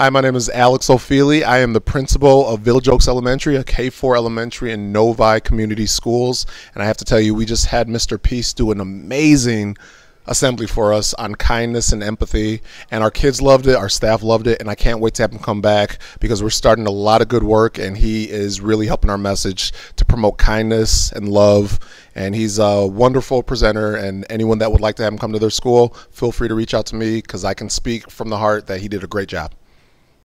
Hi, my name is Alex O'Feely. I am the principal of Village Oaks Elementary, a K-4 elementary in Novi Community Schools. And I have to tell you, we just had Mr. Peace do an amazing assembly for us on kindness and empathy, and our kids loved it, our staff loved it, and I can't wait to have him come back because we're starting a lot of good work, and he is really helping our message to promote kindness and love. And he's a wonderful presenter, and anyone that would like to have him come to their school, feel free to reach out to me because I can speak from the heart that he did a great job.